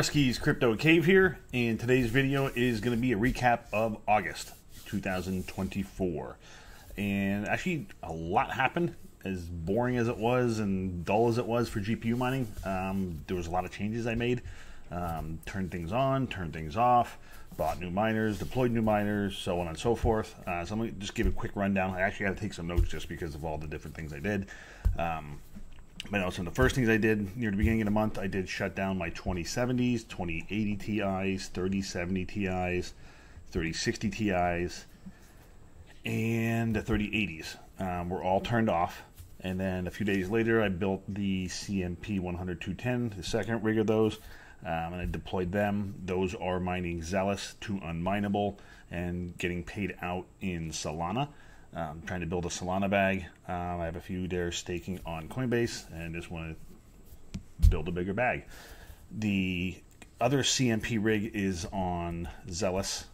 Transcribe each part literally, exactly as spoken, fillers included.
Rusky's Crypto Cave here, and today's video is going to be a recap of August two thousand twenty-four. And actually, a lot happened, as boring as it was and dull as it was for G P U mining. Um, there was a lot of changes I made. Um, turned things on, turned things off, bought new miners, deployed new miners, so on and so forth. Uh, so I'm going to just give a quick rundown. I actually had to take some notes just because of all the different things I did. Um, But also, the first things I did near the beginning of the month, I did shut down my twenty seventies, twenty eighty T Is, thirty seventy T Is, thirty sixty T Is, and the thirty eighties um, were all turned off. And then a few days later, I built the C M P one hundred two ten, the second rig of those, um, and I deployed them. Those are mining Zealous to Unmineable and getting paid out in Solana. I'm trying to build a Solana bag. Um, I have a few there staking on Coinbase and just want to build a bigger bag. The other C M P rig is on Zealous,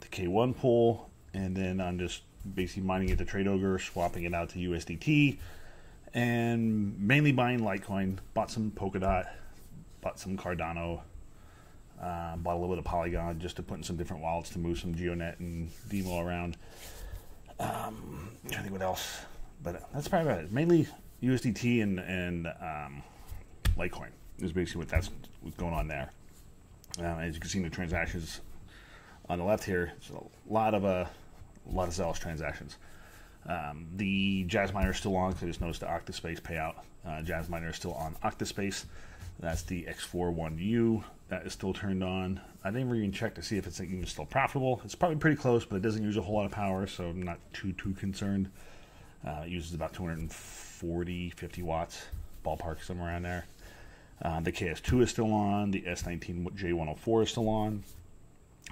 the K one Pool, and then I'm just basically mining it to Trade Ogre, swapping it out to U S D T, and mainly buying Litecoin. Bought some Polkadot, bought some Cardano, uh, bought a little bit of Polygon just to put in some different wallets to move some GeoNet and DIMO around. Um, I'm trying to think what else, but that's probably about it. Mainly U S D T and, and um, Litecoin is basically what that's what's going on there. Um, as you can see in the transactions on the left here, it's a lot of uh, a lot of Zealous transactions. Um, the Jazzminer is still on, so I just noticed the Octaspace payout. Uh, Jazzminer is still on Octaspace. That's the X forty-one U. That is still turned on. I didn't even check to see if it's even still profitable. It's probably pretty close, but it doesn't use a whole lot of power, so I'm not too, too concerned. Uh, it uses about two forty, fifty watts, ballpark, somewhere around there. Uh, the K S two is still on. The S nineteen J one oh four is still on.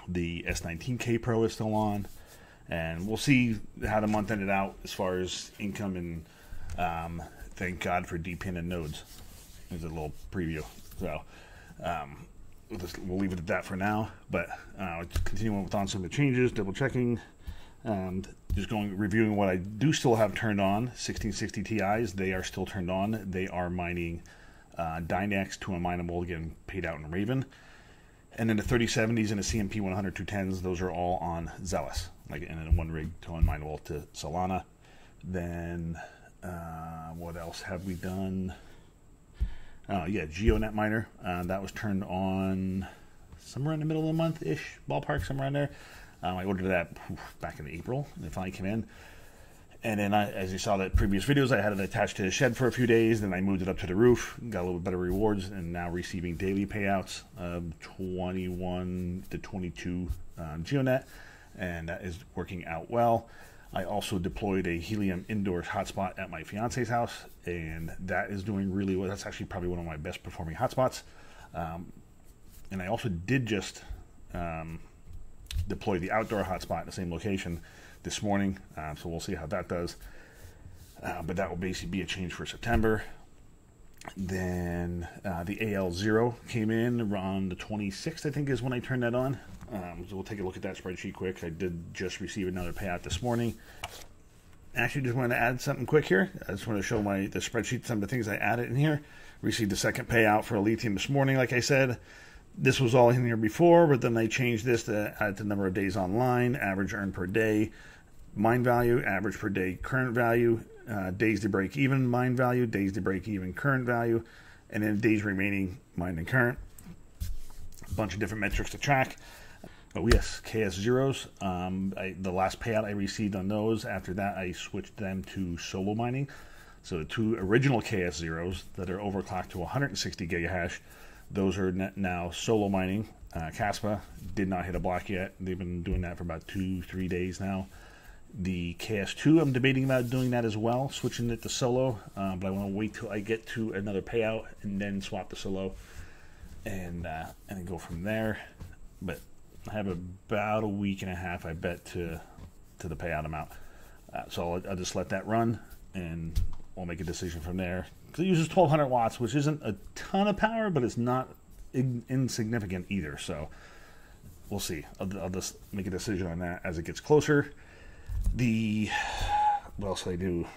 The S nineteen K Pro is still on. And we'll see how the month ended out as far as income and um, thank God for DePin and nodes. There's a little preview, so um, we'll, just, we'll leave it at that for now. But uh, continuing with on some of the changes, double checking, um, just going reviewing what I do still have turned on. sixteen sixty T Is, they are still turned on. They are mining uh, Dynex to Unmineable, again paid out in Raven, and then the thirty seventies and the C M P one hundred two tens. Those are all on Zealous, like and then one rig to Unmineable to Solana. Then uh, what else have we done? Uh, yeah, GeoNet miner, uh, that was turned on somewhere in the middle of the month-ish, ballpark, somewhere in there. Um, I ordered that back in April, and it finally came in. And then, I, as you saw the previous videos, I had it attached to the shed for a few days, then I moved it up to the roof, got a little bit better rewards, and now receiving daily payouts of twenty-one to twenty-two um, GeoNet, and that is working out well. I also deployed a Helium indoors hotspot at my fiance's house, and that is doing really well. That's actually probably one of my best performing hotspots. Um, and I also did just um, deploy the outdoor hotspot in the same location this morning, uh, so we'll see how that does. Uh, but that will basically be a change for September. Then uh, the A L zero came in on the twenty-sixth, I think, is when I turned that on. Um, so we'll take a look at that spreadsheet quick. I did just receive another payout this morning. Actually, just wanted to add something quick here. I just want to show my the spreadsheet, some of the things I added in here. Received the second payout for Alephium this morning, like I said. This was all in here before, but then I changed this to add the number of days online, average earned per day, mine value, average per day current value, uh, days to break even mine value, days to break even current value, and then days remaining mine and current. A bunch of different metrics to track. Oh yes, K S zeros. Um, I, the last payout I received on those, after that I switched them to solo mining. So the two original K S zeros that are overclocked to one hundred sixty gigahash, those are now solo mining. Uh, Kaspa did not hit a block yet. They've been doing that for about two, three days now. The K S two, I'm debating about doing that as well, switching it to solo, uh, but I want to wait till I get to another payout and then swap to solo and, uh, and go from there. But I have about a week and a half, I bet, to to the payout amount. Uh, so I'll, I'll just let that run, and we'll make a decision from there. Because it uses twelve hundred watts, which isn't a ton of power, but it's not in, insignificant either. So we'll see. I'll, I'll just make a decision on that as it gets closer. The what else did I do?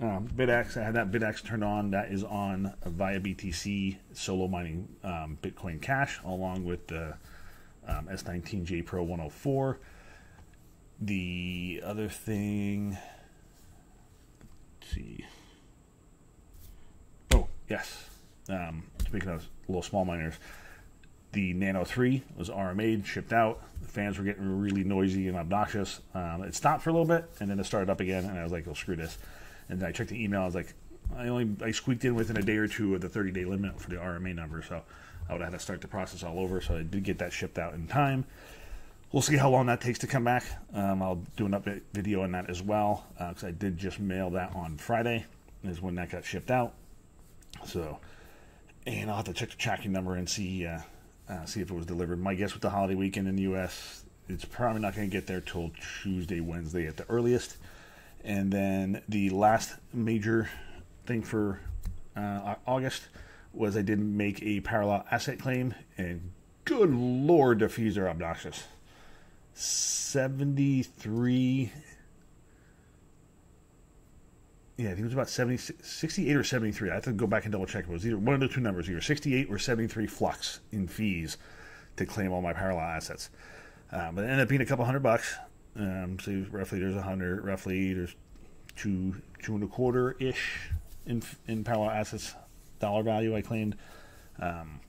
Um, Bitaxe, I had that Bitaxe turned on. That is on via B T C solo mining um, Bitcoin Cash, along with the um, S nineteen J Pro one oh four. The other thing, let's see. Oh, yes. Um, speaking of little small miners, the Nano three was R M A'd, shipped out. The fans were getting really noisy and obnoxious. Um, it stopped for a little bit, and then it started up again, and I was like, oh, screw this. And then I checked the email. I was like, I only I squeaked in within a day or two of the thirty-day limit for the R M A number, so I would have had to start the process all over. So I did get that shipped out in time. We'll see how long that takes to come back. Um, I'll do an update video on that as well, because uh, I did just mail that on Friday, is when that got shipped out. So, and I'll have to check the tracking number and see uh, uh, see if it was delivered. My guess with the holiday weekend in the U S, it's probably not going to get there till Tuesday, Wednesday at the earliest. And then the last major thing for uh, August was I did make a parallel asset claim, and good lord, the fees are obnoxious. seventy-three, yeah, I think it was about seventy, sixty-eight or seventy-three. I have to go back and double check. It was either one of the two numbers, either sixty-eight or seventy-three flux in fees to claim all my parallel assets. Uh, but it ended up being a couple hundred bucks. Um, so roughly there's a hundred, roughly there's two, two and a quarter ish in, in parallel assets, dollar value I claimed. Um,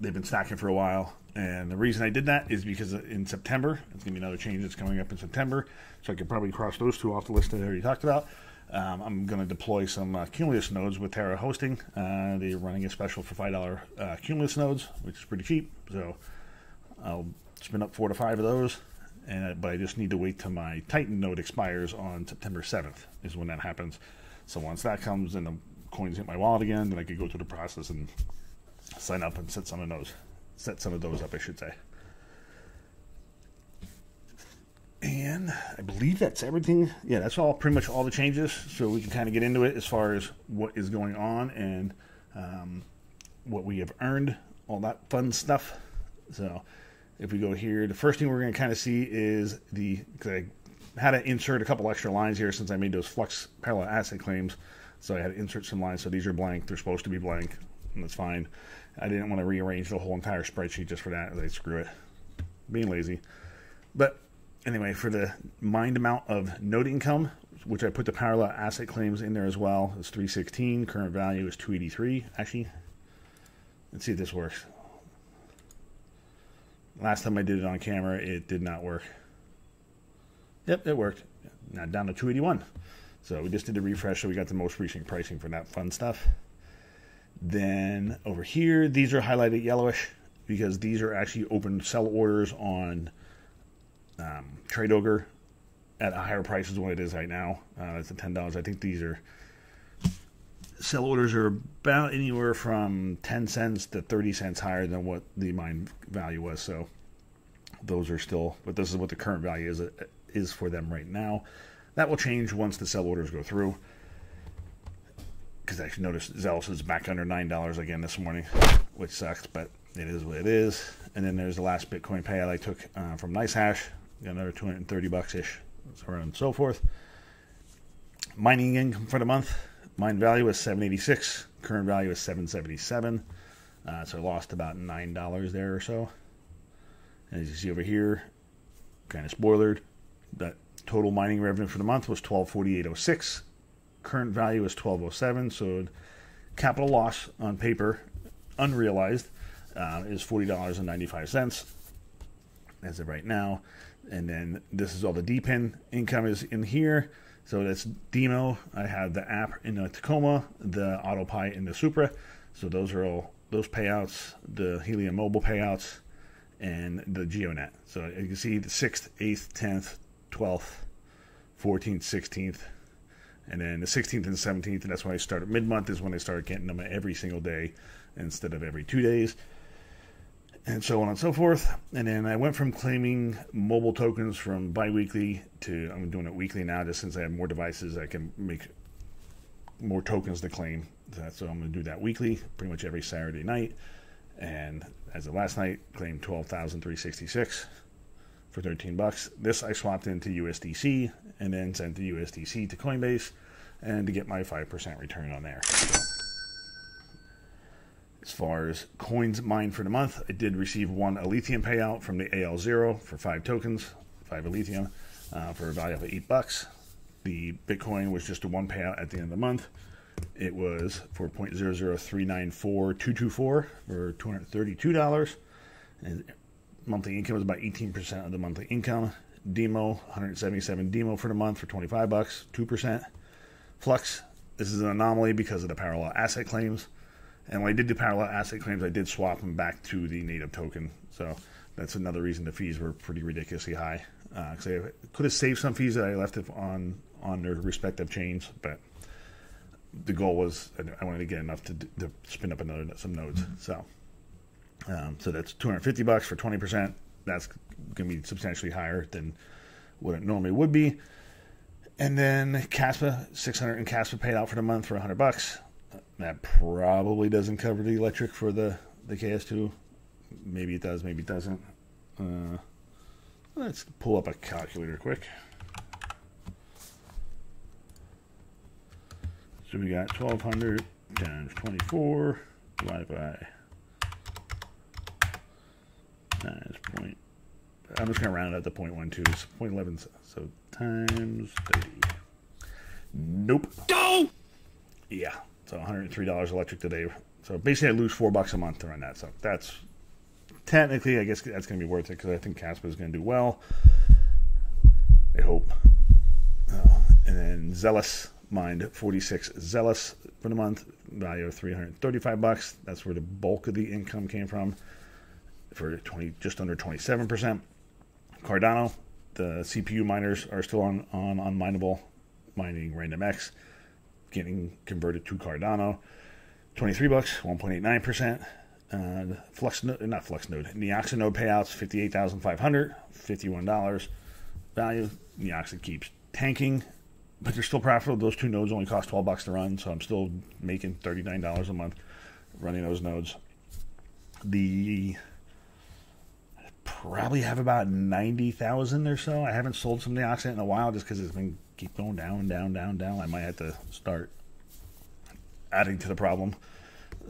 they've been stacking for a while. And the reason I did that is because in September, it's going to be another change that's coming up in September. So I could probably cross those two off the list that I already talked about. Um, I'm going to deploy some uh, Cumulus nodes with Terra Hosting. Uh, they're running a special for five dollar uh, Cumulus nodes, which is pretty cheap. So I'll spin up four to five of those. And, but I just need to wait till my Titan node expires on September seventh is when that happens. So once that comes and the coins hit my wallet again, then I could go through the process and sign up and set some of those, set some of those up, I should say. And I believe that's everything. Yeah, that's all pretty much all the changes. So we can kind of get into it as far as what is going on and um, what we have earned, all that fun stuff. So if we go here, the first thing we're going to kind of see is the, because I had to insert a couple extra lines here since I made those flux parallel asset claims. So I had to insert some lines. So these are blank. They're supposed to be blank. And that's fine. I didn't want to rearrange the whole entire spreadsheet just for that. I was like, screw it. Being lazy. But anyway, for the mined amount of node income, which I put the parallel asset claims in there as well, is three sixteen. Current value is two eighty-three. Actually, let's see if this works. Last time I did it on camera, it did not work. Yep, it worked. Now down to two eighty-one. So we just did a refresh, so we got the most recent pricing for that fun stuff. Then over here, these are highlighted yellowish because these are actually open sell orders on um, Trade Ogre at a higher price than what it is right now. Uh, that's the ten dollars. I think these are sell orders are about anywhere from ten cents to thirty cents higher than what the mine value was. So those are still, but this is what the current value is, is for them right now. That will change once the sell orders go through. Because I actually noticed Zealous is back under nine dollars again this morning, which sucks, but it is what it is. And then there's the last Bitcoin payout I took uh, from NiceHash, got another two hundred thirty bucks-ish, so on and so forth. Mining income for the month. Mine value is seven eighty-six. Current value is seven seventy-seven. Uh, so I lost about nine dollars there or so. And as you see over here, kind of spoilered, that total mining revenue for the month was twelve forty-eight oh six. Current value is twelve oh seven. So capital loss on paper, unrealized, uh, is forty dollars and ninety-five cents as of right now. And then this is all the DePin income is in here. So that's DIMO. I have the app in the Tacoma, the AutoPie in the Supra. So those are all those payouts, the Helium mobile payouts, and the GeoNet. So you can see the sixth, eighth, tenth, twelfth, fourteenth, sixteenth. And then the sixteenth and seventeenth, and that's when I started. Mid-month is when I started getting them every single day instead of every two days. And so on and so forth. And then I went from claiming mobile tokens from bi-weekly to, I'm doing it weekly now, just since I have more devices, I can make more tokens to claim. So I'm going to do that weekly, pretty much every Saturday night. And as of last night, claimed twelve thousand three hundred sixty-six for thirteen bucks. This I swapped into U S D C and then sent the U S D C to Coinbase. and to get my five percent return on there. So, as far as coins mined for the month, I did receive one Alethium payout from the A L zero for five tokens, five Alethium, uh, for a value of eight bucks. The Bitcoin was just a one payout at the end of the month. It was for zero point zero zero three nine four two two four for two hundred thirty-two dollars. And monthly income was about eighteen percent of the monthly income. DIMO, one hundred seventy-seven DIMO for the month for twenty-five bucks, two percent. Flux, this is an anomaly because of the parallel asset claims. And when I did the parallel asset claims, I did swap them back to the native token. So that's another reason the fees were pretty ridiculously high. Because uh, I could have saved some fees that I left on, on their respective chains, but the goal was I wanted to get enough to, to spin up another some nodes. Mm-hmm. So um, so that's two hundred fifty bucks for twenty percent. That's going to be substantially higher than what it normally would be. And then Kaspa, six hundred in Kaspa paid out for the month for one hundred bucks. That probably doesn't cover the electric for the, the K S two. Maybe it does, maybe it doesn't. Uh, let's pull up a calculator quick. So we got twelve hundred times twenty-four divided by times point. I'm just going to round out the point one two. It's point eleven. So times thirty. Nope. Go! Yeah. So one hundred three dollars electric today. So basically I lose four bucks a month to run that. So that's technically, I guess that's going to be worth it because I think Kaspa is going to do well. I hope. Uh, and then Zealous mined forty-six Zealous for the month, value of three hundred thirty-five bucks. That's where the bulk of the income came from, for twenty, just under twenty-seven percent. Cardano, the C P U miners are still on on Unmineable, mining Random X, getting converted to Cardano. twenty-three bucks, one point eight nine percent. Uh, Flux, not Flux node, Neoxa node payouts fifty-eight thousand five hundred, fifty-one dollars value. Neoxa keeps tanking, but they're still profitable. Those two nodes only cost twelve bucks to run, so I'm still making thirty-nine dollars a month running those nodes. The I probably have about ninety thousand or so. I haven't sold some Neoxa in a while just because it's been keep going down, down, down, down. I might have to start adding to the problem.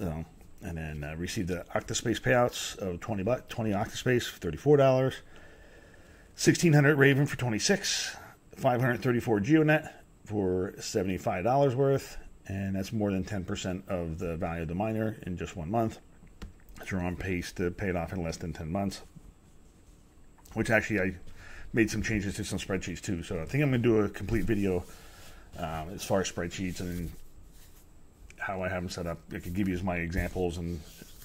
Um, and then uh, received the Octaspace payouts of twenty bucks, twenty Octaspace for thirty-four dollars, sixteen hundred Raven for twenty-six, five hundred thirty-four GeoNet for seventy-five dollars worth, and that's more than ten percent of the value of the miner in just one month. So we're on pace to pay it off in less than ten months, which actually I made some changes to some spreadsheets too. So I think I'm going to do a complete video um, as far as spreadsheets and how I have them set up. I could give you my examples and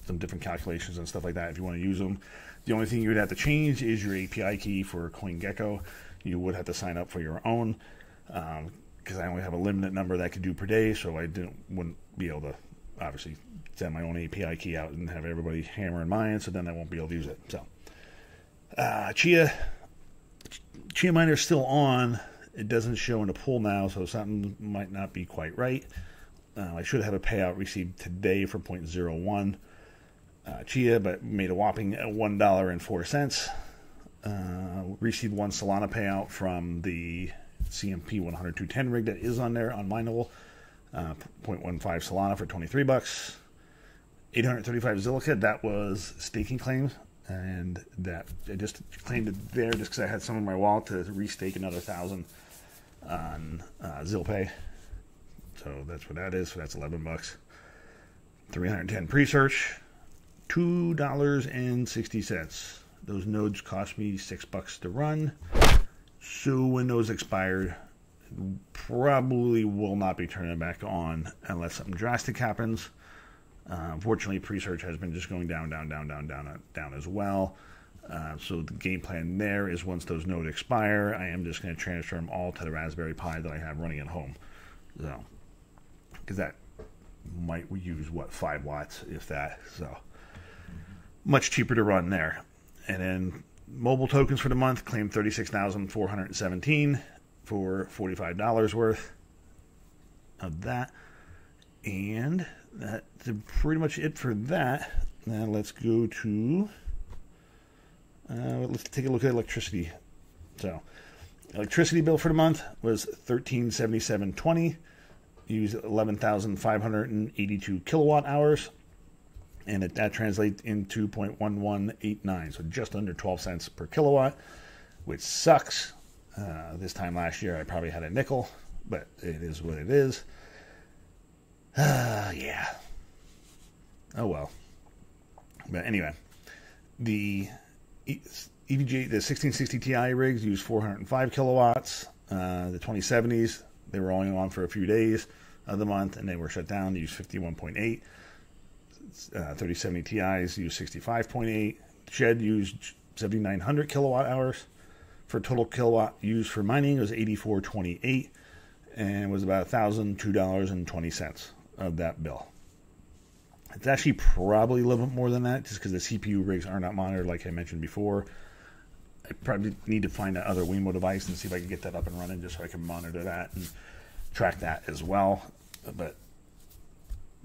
some different calculations and stuff like that if you want to use them. The only thing you would have to change is your A P I key for CoinGecko. You would have to sign up for your own because um, I only have a limited number that I could do per day, so I didn't wouldn't be able to obviously send my own A P I key out and have everybody hammering mine, so then I won't be able to use it. So uh, Chia Chia miner's still on. It doesn't show in the pool now, so something might not be quite right. Uh, I should have a payout received today for zero point zero one uh, Chia, but made a whopping one dollar and four cents. Uh, received one Solana payout from the C M P one hundred two ten rig that is on there, Unmineable. Uh, zero point one five Solana for twenty-three bucks. eight hundred thirty-five Zilica, that was staking claims. And that I just claimed it there just because I had some in my wallet to restake another thousand on uh, ZilPay. So that's what that is. So that's eleven bucks. three hundred ten pre-search, two dollars and sixty cents. Those nodes cost me six bucks to run. So when those expired, probably will not be turning back on unless something drastic happens. Uh, unfortunately, pre-search has been just going down, down, down, down, down, down as well. Uh, so the game plan there is once those nodes expire, I am just going to transfer them all to the Raspberry Pi that I have running at home. So, because that might use, what, five watts, if that. So, mm-hmm. Much cheaper to run there. And then mobile tokens for the month claimed thirty-six thousand four hundred seventeen for forty-five dollars worth of that. And that's pretty much it for that. Now let's go to, uh, let's take a look at electricity. So electricity bill for the month was thirteen seventy-seven twenty. use eleven thousand five hundred eighty-two kilowatt hours, and it, that translates into zero point one one eight nine, so just under twelve cents per kilowatt, which sucks. Uh, this time last year, I probably had a nickel, but it is what it is. Uh, yeah. Oh, well. But anyway, the E V G, the sixteen sixty T I rigs use four hundred five kilowatts. Uh, the twenty seventies, they were only on for a few days of the month, and they were shut down. They used fifty-one point eight. Uh, thirty seventy T Is used sixty-five point eight. Shed used seventy-nine hundred kilowatt hours. For total kilowatt used for mining, it was eighty-four twenty-eight, and was about one thousand two dollars and twenty cents of that bill. It's actually probably a little bit more than that, just because the C P U rigs are not monitored, like I mentioned before. I probably need to find that other Wemo device and see if I can get that up and running, just so I can monitor that and track that as well. But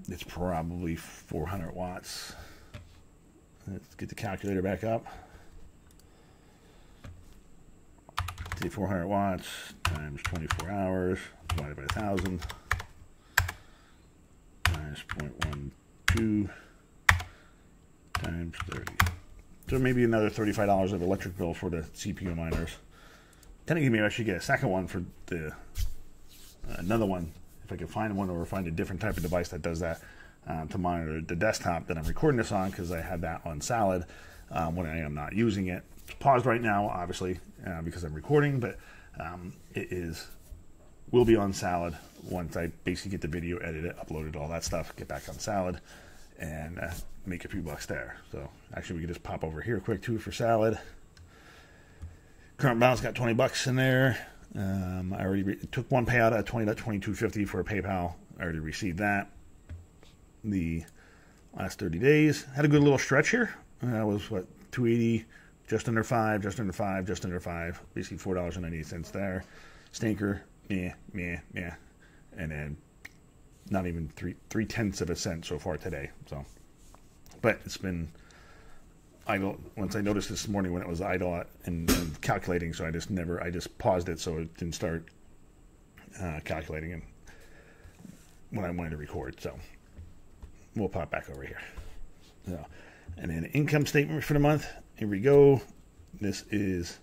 it's probably four hundred watts. Let's get the calculator back up. Say four hundred watts times twenty-four hours divided by one thousand times zero point one two times thirty. So maybe another thirty-five dollars of electric bill for the C P U miners. Technically, maybe I should get a second one for the uh, another one if I can find one, or find a different type of device that does that uh, to monitor the desktop that I'm recording this on, because I had that on Salad uh, when I am not using it. It's paused right now, obviously, uh, because I'm recording, but um, it is will be on Salad once I basically get the video edited, uploaded, all that stuff, get back on Salad, and uh, make a few bucks there. So actually, we can just pop over here quick too for Salad. Current balance got twenty bucks in there. Um, I already took one payout at twenty point two two fifty for a PayPal. I already received that. The last thirty days had a good little stretch here. That uh, was what, two eighty. Just under five, just under five, just under five. Basically four dollars and ninety cents there. Stinker, meh, meh, meh. And then not even three three tenths of a cent so far today. So, but it's been idle. Once I noticed this morning when it was idle and, and calculating, so I just never, I just paused it so it didn't start uh, calculating and when I wanted to record. So we'll pop back over here. So, and then income statement for the month. Here we go. This is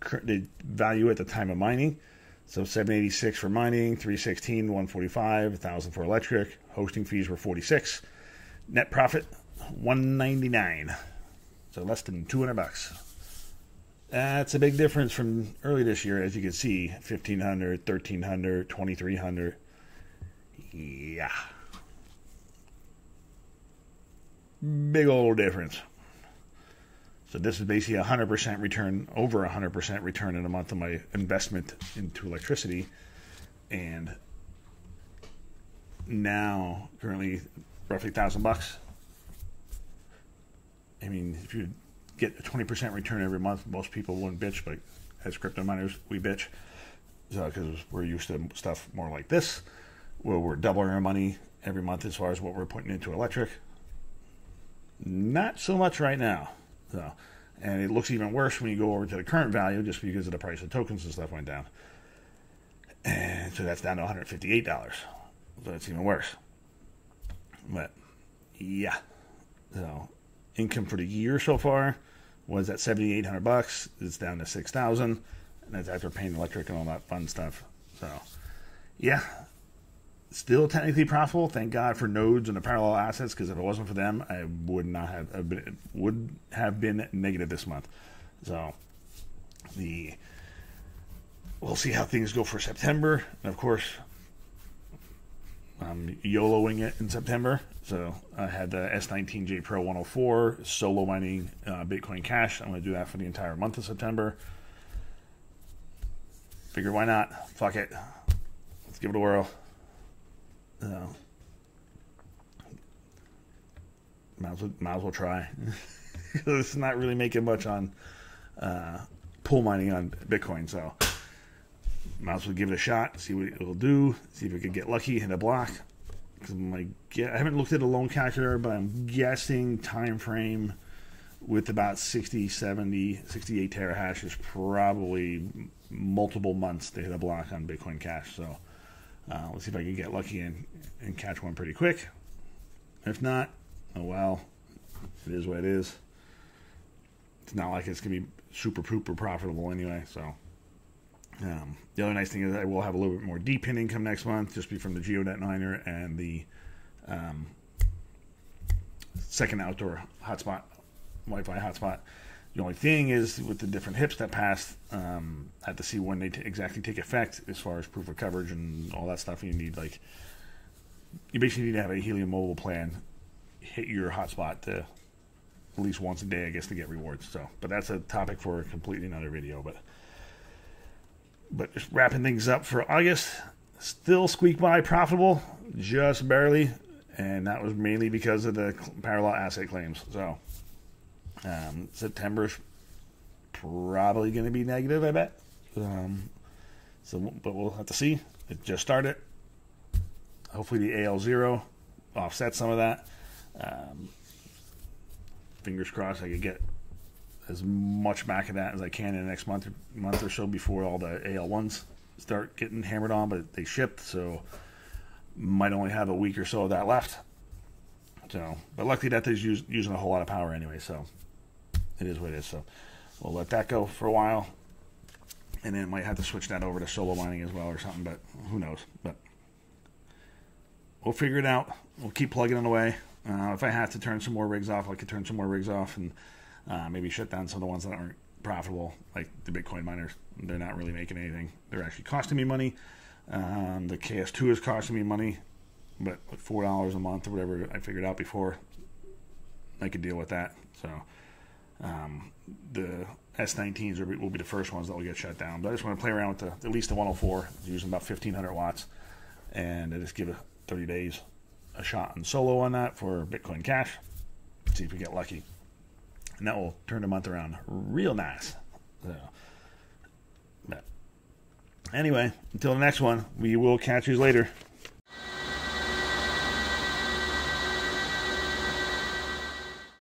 the value at the time of mining. So seven eighty-six for mining, three sixteen, one forty-five, one thousand for electric. Hosting fees were forty-six. Net profit one ninety-nine. So less than two hundred bucks. That's a big difference from early this year, as you can see, fifteen hundred, thirteen hundred, twenty-three hundred. Yeah. Big old difference. So this is basically a hundred percent return, over a hundred percent return in a month of my investment into electricity. And now currently roughly a thousand bucks. I mean, if you get a twenty percent return every month, most people wouldn't bitch, but as crypto miners, we bitch. So because we're used to stuff more like this, where we're doubling our money every month as far as what we're putting into electric. Not so much right now. So, and it looks even worse when you go over to the current value, just because of the price of tokens and stuff went down. And so that's down to one hundred fifty-eight dollars. So it's even worse. But yeah, so income for the year so far was at seventy-eight hundred bucks. It's down to six thousand, and that's after paying electric and all that fun stuff. So yeah, still technically profitable. Thank God for nodes and the parallel assets, because if it wasn't for them, I would not have been, would have been negative this month. So the we'll see how things go for September, and of course I'm YOLOing it in September. So I had the S nineteen J Pro one oh four solo mining uh, Bitcoin Cash. I'm going to do that for the entire month of September. Figured why not? Fuck it, let's give it a whirl. Uh, might, as well, might as well try. It's not really making much on uh, pool mining on Bitcoin, so might as well give it a shot, see what it'll do, see if we can get lucky, hit a block. Cause my, I haven't looked at a loan calculator, but I'm guessing time frame with about sixty, seventy, sixty-eight terahash is probably multiple months to hit a block on Bitcoin Cash. So Uh, let's see if I can get lucky and, and catch one pretty quick. If not, oh well, it is what it is. It's not like it's going to be super pooper profitable anyway, so. Um, the other nice thing is I will have a little bit more DePin income next month, just be from the GeoNet miner and the um, second outdoor hotspot, Wi-Fi hotspot. The only thing is with the different HIPs that passed, um, I have to see when they t exactly take effect as far as proof of coverage and all that stuff. You need like, you basically need to have a Helium mobile plan, hit your hotspot to at least once a day, I guess, to get rewards. So, but that's a topic for a completely another video. But But just wrapping things up for August, still squeak by profitable, just barely, and that was mainly because of the parallel asset claims. So um, September's probably going to be negative, I bet. Um, so, but we'll have to see. It just started. Hopefully the A L zero offsets some of that. Um, fingers crossed, I could get as much back of that as I can in the next month, month or so before all the A L ones start getting hammered on, but they shipped, so might only have a week or so of that left. So, but luckily that is use, using a whole lot of power anyway, so it is what it is. So we'll let that go for a while, and then might have to switch that over to solo mining as well or something, but who knows. But we'll figure it out. We'll keep plugging it away. Uh, if I have to turn some more rigs off, I could turn some more rigs off and Uh, maybe shut down some of the ones that aren't profitable, like the Bitcoin miners. They're not really making anything. They're actually costing me money. Um, the K S two is costing me money, but four dollars a month or whatever I figured out before, I could deal with that. So um, the S nineteens will be, will be the first ones that will get shut down. But I just want to play around with the, at least the one oh four. It's using about fifteen hundred watts, and I just give it thirty days a shot and solo on that for Bitcoin Cash. See if we get lucky. And that will turn the month around real nice. So, but anyway, until the next one, we will catch you later.